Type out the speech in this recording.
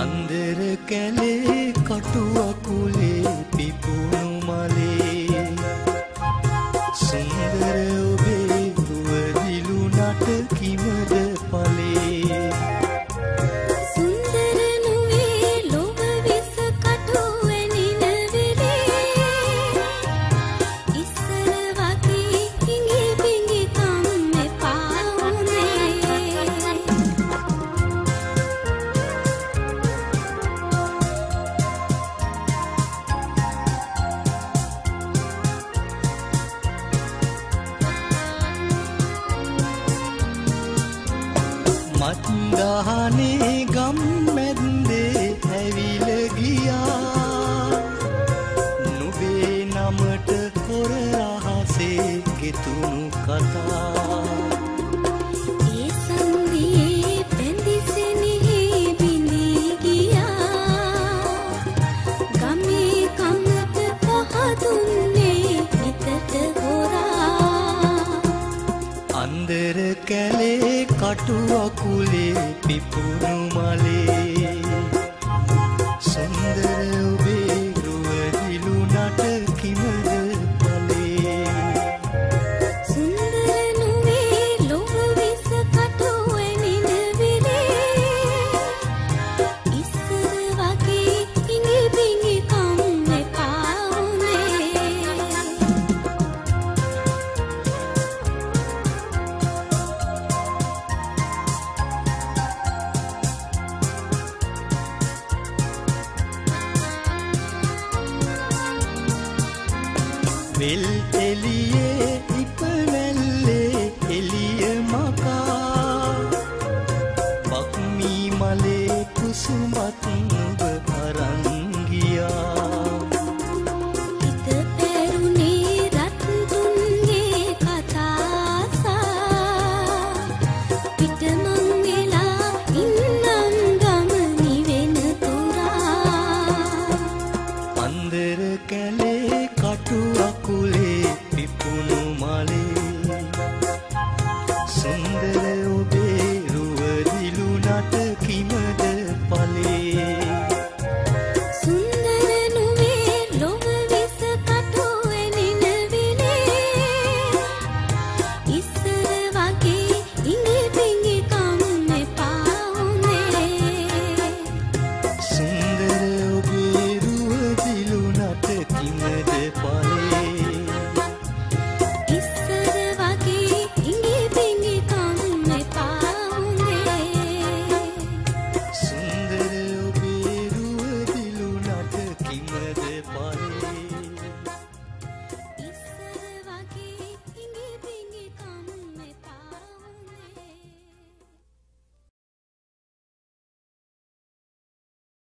හන්දර කැලේ කටු අකුලේ පිපුණු මලේ සුන්දර ඔබේ දුවදිලු නට කිමද පලේ සුන්දර නුවේ ලොව විස කටු වෙනින විලේ ඉස්සර වගේ කිඟි බිඟි කම් එපා උනේ මත්දහනේ ගම් මැද්දේ ඇවිල ගියා නුඹේ නමට හොර අහසේ ගෙතුණු කතා ඒ සංදියේ පැඳිසෙනෙහි බිඳී ගියා ගමේ කමට පහදුන්නේ හිතට හොරා අන්දර කැලේ කටු අකුලේ පිපුණු මලේ සුන්දර ඔබේ රුවදිලු නට කිමද පලේ සුන්දර නුවේ ලොව විස කටු වෙනින විලේ ඉස්සර වගේ කිඟි බිඟි කම් එපා උනේ වෙල් එළියේ ඉපමැල්ලේ එළිය මකා බක්මී මලේ කුසුමත්